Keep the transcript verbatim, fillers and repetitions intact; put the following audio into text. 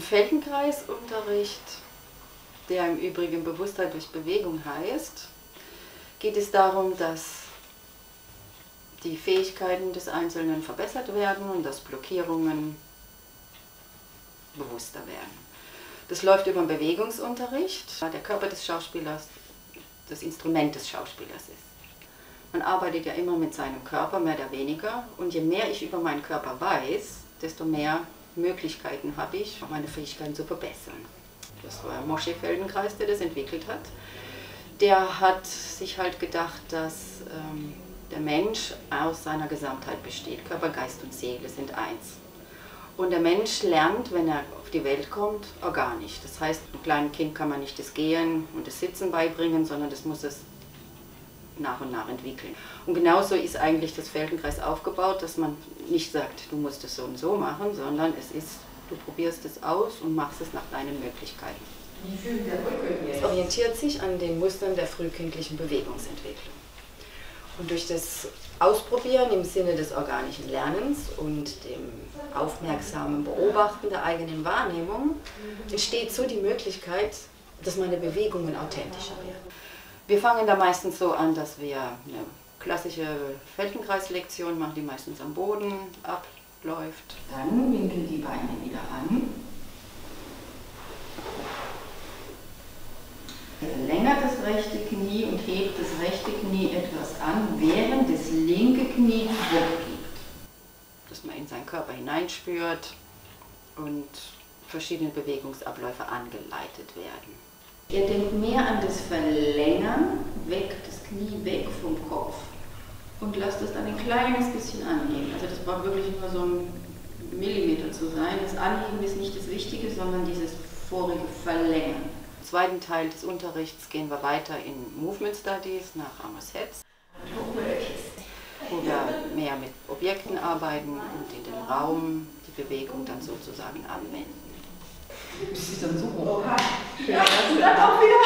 im Feldenkrais-Unterricht, der im Übrigen Bewusstheit durch Bewegung heißt, geht es darum, dass die Fähigkeiten des Einzelnen verbessert werden und dass Blockierungen bewusster werden. Das läuft über den Bewegungsunterricht, der Körper des Schauspielers das Instrument des Schauspielers ist. Man arbeitet ja immer mit seinem Körper, mehr oder weniger, und je mehr ich über meinen Körper weiß, desto mehr Möglichkeiten habe ich, meine Fähigkeiten zu verbessern. Das war Moshe Feldenkrais, der das entwickelt hat. Der hat sich halt gedacht, dass ähm, der Mensch aus seiner Gesamtheit besteht. Körper, Geist und Seele sind eins. Und der Mensch lernt, wenn er auf die Welt kommt, organisch. Das heißt, einem kleinen Kind kann man nicht das Gehen und das Sitzen beibringen, sondern das muss es nach und nach entwickeln. Und genauso ist eigentlich das Feldenkreis aufgebaut, dass man nicht sagt, du musst es so und so machen, sondern es ist, du probierst es aus und machst es nach deinen Möglichkeiten. Es orientiert sich an den Mustern der frühkindlichen Bewegungsentwicklung. Und durch das Ausprobieren im Sinne des organischen Lernens und dem aufmerksamen Beobachten der eigenen Wahrnehmung entsteht so die Möglichkeit, dass meine Bewegungen authentischer werden. Wir fangen da meistens so an, dass wir eine klassische Feldenkreislektion machen, die meistens am Boden abläuft. Dann winkeln die Beine wieder an. Verlängert das rechte Knie und hebt das rechte Knie etwas an, während das linke Knie Druck gibt. Dass man in seinen Körper hineinspürt und verschiedene Bewegungsabläufe angeleitet werden. Ihr denkt mehr an das Verlängern, weg, das Knie weg vom Kopf und lasst es dann ein kleines bisschen anheben. Also das braucht wirklich nur so ein Millimeter zu sein. Das Anheben ist nicht das Wichtige, sondern dieses vorige Verlängern. Im zweiten Teil des Unterrichts gehen wir weiter in Movement Studies nach Amos Hets, wo wir mehr mit Objekten arbeiten und in den Raum die Bewegung dann sozusagen anwenden. Das ist dann so hoch. Ja, das ist dann auch wieder.